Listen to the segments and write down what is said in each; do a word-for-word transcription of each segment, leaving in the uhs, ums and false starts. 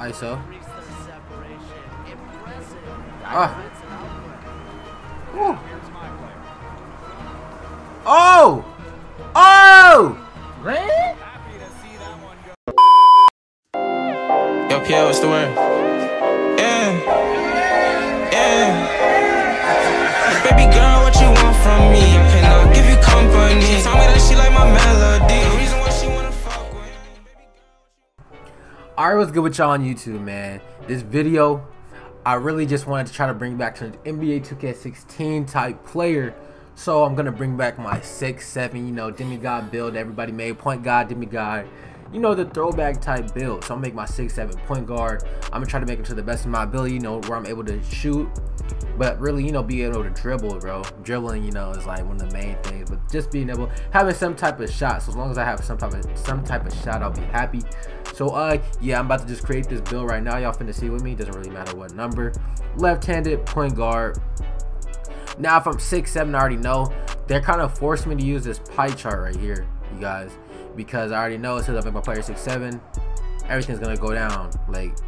I S O. Ah. Ooh. Oh! Oh! Red? Yo, Pierre, what's the word? Yeah. Yeah. Baby girl, what you want from me? Can I give you company? She told me that she like my melody. The reason why she wanna fuck with me. Alright, what's good with y'all on YouTube, man? This video, I really just wanted to try to bring back to an N B A two K sixteen type player. So I'm going to bring back my six seven, you know, demigod build everybody made. Point guard, demigod, you know, the throwback type build. So I'm going to make my six seven point guard. I'm going to try to make it to the best of my ability, you know, where I'm able to shoot. But really, you know, be able to dribble, bro. Dribbling, you know, is like one of the main things. But just being able, having some type of shot. So as long as I have some type of, some type of shot, I'll be happy. So, uh, yeah, I'm about to just create this build right now. Y'all finna see with me. Doesn't really matter what number. Left-handed point guard. Now, if I'm six seven, I already know. They're kind of forced me to use this pie chart right here, you guys. Because I already know it says I make my player six seven. Everything's gonna go down, like,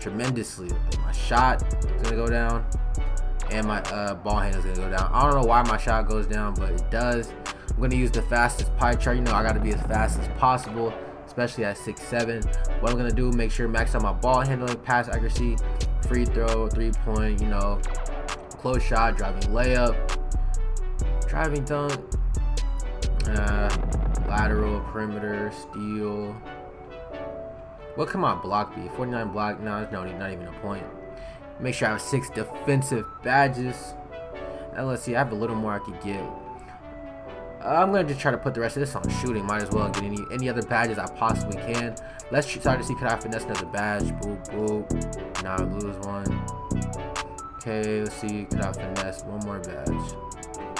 tremendously. Like, my shot is gonna go down. And my uh, ball handle is gonna go down. I don't know why my shot goes down, but it does. I'm gonna use the fastest pie chart. You know, I gotta be as fast as possible, especially at six seven. What I'm gonna do, make sure max out my ball handling, pass accuracy, free throw, three point, you know, close shot, driving layup, driving dunk, uh, lateral, perimeter, steal. What can my block be? forty-nine block, no, no, not even a point. Make sure I have six defensive badges. Now let's see, I have a little more I could get. I'm going to just try to put the rest of this on shooting. Might as well get any any other badges I possibly can. Let's try to see, could I finesse another badge? Boop, boop. Now I lose one. Okay, let's see, could I finesse one more badge?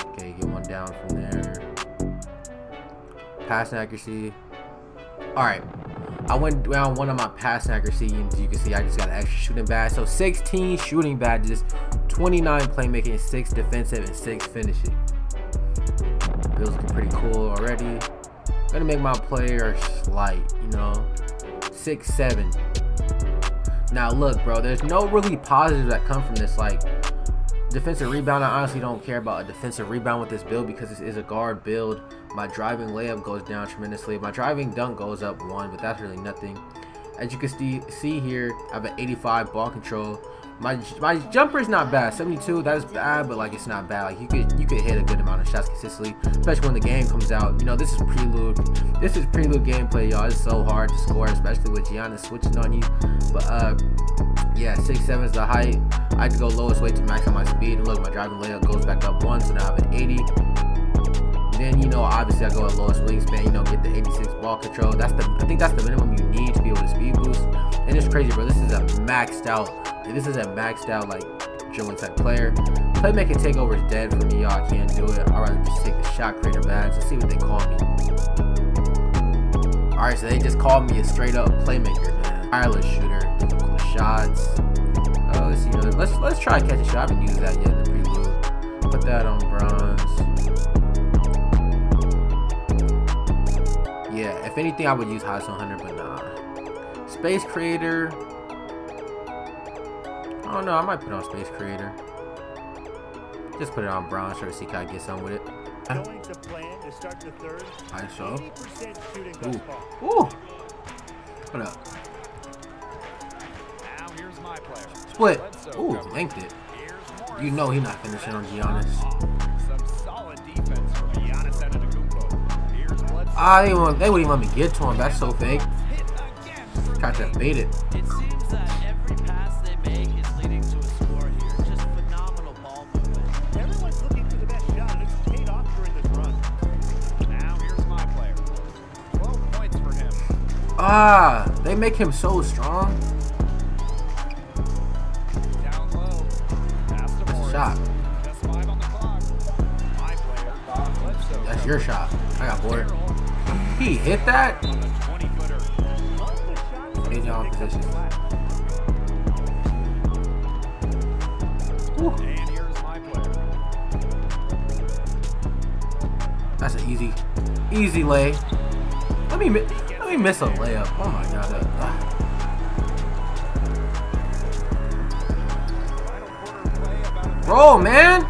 Okay, get one down from there. Passing accuracy. Alright, I went down one of my passing accuracy, and as you can see, I just got an extra shooting badge. So sixteen shooting badges, twenty-nine playmaking, six defensive, and six finishing. Bill's looking pretty cool already. I'm gonna make my player slight, you know, six seven. Now look, bro, there's no really positives that come from this. Like defensive rebound, I honestly don't care about a defensive rebound with this build because this is a guard build. My driving layup goes down tremendously. My driving dunk goes up one, but that's really nothing. As you can see here, I have an eighty-five ball control. My my jumper's not bad. seventy-two, that is bad, but like it's not bad. Like you could you could hit a good amount of shots consistently, especially when the game comes out. You know, this is prelude. This is prelude gameplay, y'all. It's so hard to score, especially with Giannis switching on you. But uh yeah, six seven is the height. I had to go lowest weight to max out my speed. And look, my driving layup goes back up one, so now I have an eighty. Then, you know, obviously I go at lowest wingspan, you know, get the eighty-six ball control. That's the I think that's the minimum you need to be able to speed boost. And it's crazy, bro. This is a maxed out. This is a maxed out, like, dribbling type player. Playmaking takeover is dead for me, y'all. I can't do it. I'd rather just take the shot creator badge. Let's see what they call me. Alright, so they just called me a straight up playmaker, man. Tireless shooter. Difficult shots. Uh, let's see. You know, let's, let's try to catch a shot. I haven't used that yet in the prelude. Put that on bronze. Yeah, if anything, I would use High Zone Hunter, but nah. Space creator. Oh no, I might put on Space Creator. Just put it on bronze, try to see if I can get something with it. Going to plan to start the third. I saw. Ooh. Ooh. What up? Now here's my player. Split. Ooh, linked it. You know he's not finishing on Giannis. Some solid defense from Giannis and Antetokounmpo. Here's Bledsoe. Ah, they won't, they wouldn't even let me get to him. That's so fake. Tried to bait it. It seems that every pass they make is leading to a score here. Just phenomenal ball movement. Everyone's looking for the best shot. It's paid off during this run. Now here's my player. twelve points for him. Ah, they make him so strong. Down low. Pass to Morris. Shot. Just five on the clock. My player, Bob Bledsoe. That's your shot. I got bored. He hit that? Change your position. And here's my player. That's an easy, easy lay. Let me, let me miss a layup. Oh my god. Uh, control, man.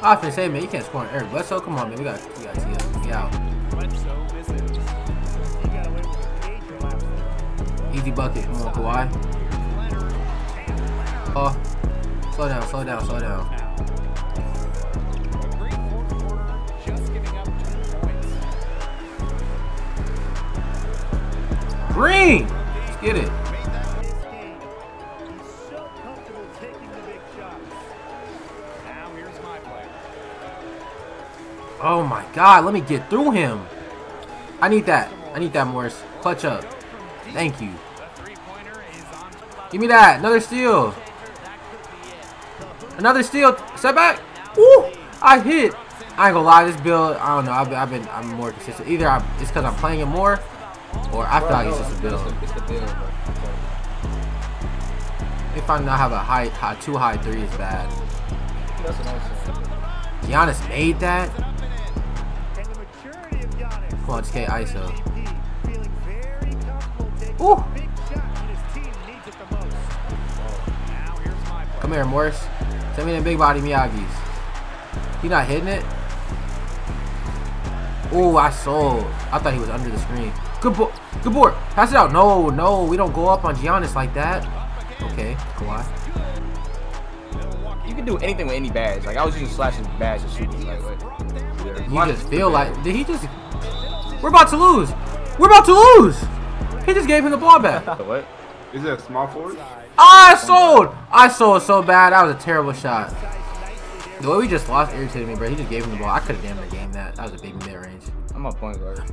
I was gonna say, man, you can't score on Eric Bledsoe. Come on, man. We got we got T L. Get out. Easy bucket. Come on, Kawhi. Oh, slow down, slow down, slow down. Green! Let's get it. Oh my god, let me get through him. I need that. I need that, Morris. Clutch up. Thank you. Give me that. Another steal. Another steal. Step back. Ooh! I hit. I ain't gonna lie, this build, I don't know. I've been, I've been I'm more consistent. Either I, it's because I'm playing it more. Or I feel like it's just a build. If I not have a high, high two high three is bad. Giannis made that. Come on, just get I S O. Ooh. Come here, Morris. Send me the big body Miyagis. He not hitting it. Oh, I sold. I thought he was under the screen. Good board. Good board. Pass it out. No, no. We don't go up on Giannis like that. Okay. Kawhi. You can do anything with any badge. Like, I was using slashing badge and shooting. Like, like, you just feel like... Did he just... We're about to lose. We're about to lose. He just gave him the ball back. What? Is it a small forward? I sold. I sold so bad. That was a terrible shot. The way we just lost irritated me, bro. He just gave him the ball. I could have damn near game that. That was a big mid-range. I'm a point guard.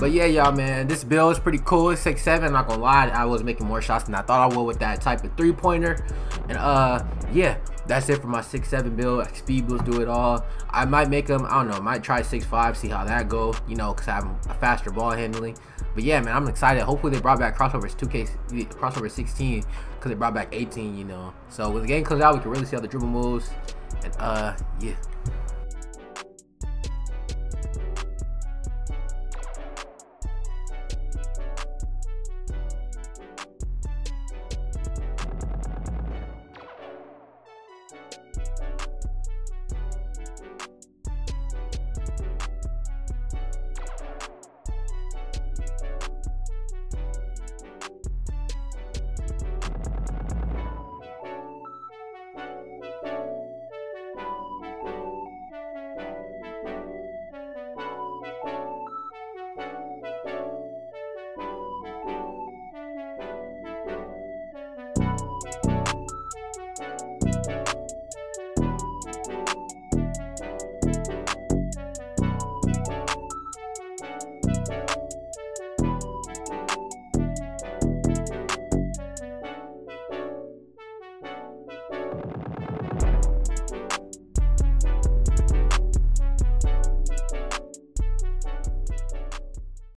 But yeah, y'all, man, this build is pretty cool. It's six seven, I'm not gonna lie. I was making more shots than I thought I would with that type of three-pointer. And, uh, yeah, that's it for my six seven build. Speed builds do it all. I might make them, I don't know, might try six five, see how that go, you know, because I have a faster ball handling. But, yeah, man, I'm excited. Hopefully they brought back crossovers two K, crossover sixteen, because they brought back eighteen, you know. So, when the game comes out, we can really see how the dribble moves. And, uh, yeah.